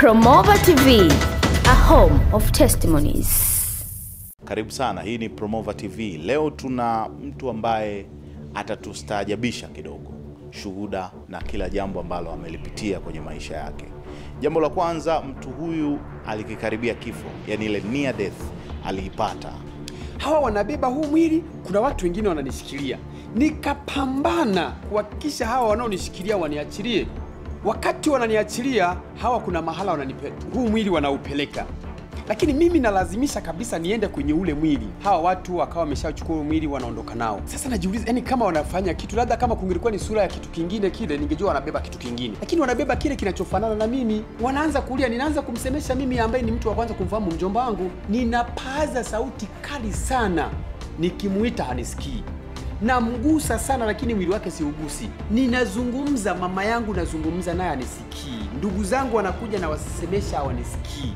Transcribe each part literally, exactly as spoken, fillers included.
Promover T V, a home of testimonies. Karibu sana, hii ni Promover T V. Leo tuna mtu ambaye atatustaajabisha kidogo. Shuhuda na kila jambo ambalo amelipitia kwenye maisha yake. Jambo la kwanza, mtu huyu alikikaribia kifo, yani ile near death aliipata. Hawa wanabeba huu mwili, kuna watu wengine wananishikilia. Nikapambana kuhakikisha hawa wanaonishikilia waniachilie. Wakati wananiachilia, hawa kuna mahala wananipeleka, huu mwili wanaupeleka. Lakini mimi nalazimisha kabisa niende kwenye ule mwili. Hawa watu wakawa wameshachukua mwili, wanaondoka nao. Sasa najiuliza, yani kama wanafanya kitu, labda kama kungelikuwa ni sura ya kitu kingine kile, ningejua wanabeba kitu kingine. Lakini wanabeba kile kinachofanana na mimi. Wanaanza kulia, ninaanza kumsemesha mimi ambaye ni mtu wa kwanza kumfahamu mjomba wangu. Ninapaza sauti kali sana, nikimuita hanisikii. Na mgusa sana lakini mwili wake siugusi. Ninazungumza, mama yangu nazungumza naye anisikii. Ndugu zangu wanakuja na wasisemesha hawanisikii.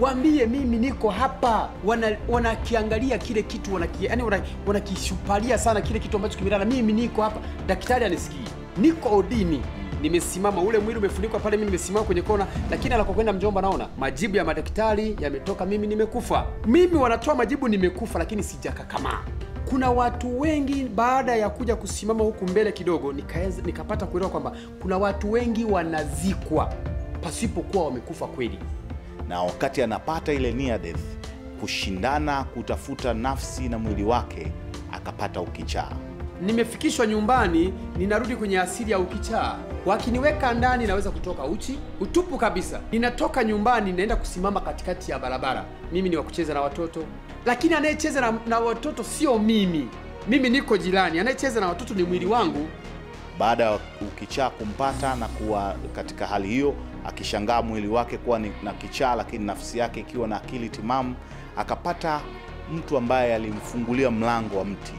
Waambie mimi niko hapa. Wanakiangalia wana kile kitu, wanakia yani wanakishupalia wana sana kile kitu ambacho kimelala. Mimi niko hapa, daktari anisikii. Niko odini. Nimesimama, ule mwili umefunikwa pale, mimi nimesimama kwenye kona, lakini alipokwenda mjomba naona majibu ya madaktari yametoka mimi nimekufa. Mimi wanatoa majibu nimekufa lakini sijakakamaa. Kuna watu wengi, baada ya kuja kusimama huku mbele kidogo, nikaeza, nikapata kuelewa kwamba kuna watu wengi wanazikwa pasipo kuwa wamekufa kweli. Na wakati anapata ile near death, kushindana kutafuta nafsi na mwili wake, akapata ukichaa. Nimefikishwa nyumbani, ninarudi kwenye asili ya ukichaa. Wakiniweka ndani naweza kutoka uchi, utupu kabisa. Ninatoka nyumbani naenda kusimama katikati ya barabara. Mimi ni wa kucheza na watoto. Lakini anayecheza na, na watoto sio mimi. Mimi niko jirani, anayecheza na watoto ni mwili wangu. Baada ya ukichaa kumpata na kuwa katika hali hiyo, akishangaa mwili wake kuwa ni, na kichaa lakini nafsi yake ikiwa na akili timamu, akapata mtu ambaye alimfungulia mlango wa mti.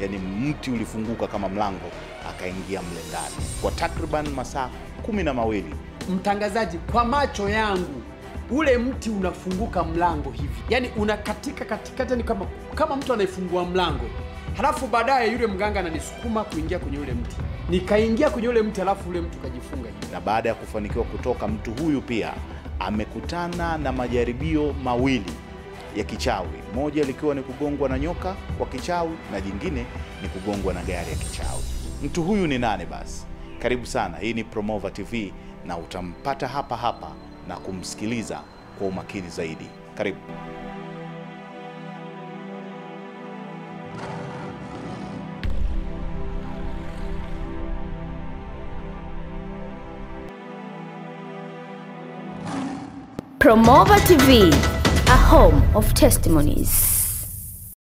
Yani mti ulifunguka kama mlango, akaingia mle ndani kwa takriban masaa kumi na mawili. Mtangazaji, kwa macho yangu ule mti unafunguka mlango hivi, yani unakatika katikati, yani kama kama mtu anayefungua mlango. Halafu baadaye yule mganga ananisukuma kuingia kwenye ule mti. Nikaingia kwenye ule mti, halafu ule mtu kajifunga hivi. Na baada ya kufanikiwa kutoka, mtu huyu pia amekutana na majaribio mawili ya kichawi. Moja likiwa ni kugongwa na nyoka kwa kichawi, na jingine ni kugongwa na gari ya kichawi. Mtu huyu ni nani basi? Karibu sana, hii ni Promover T V na utampata hapa hapa na kumsikiliza kwa umakini zaidi. Karibu. Promover T V, a home of testimonies.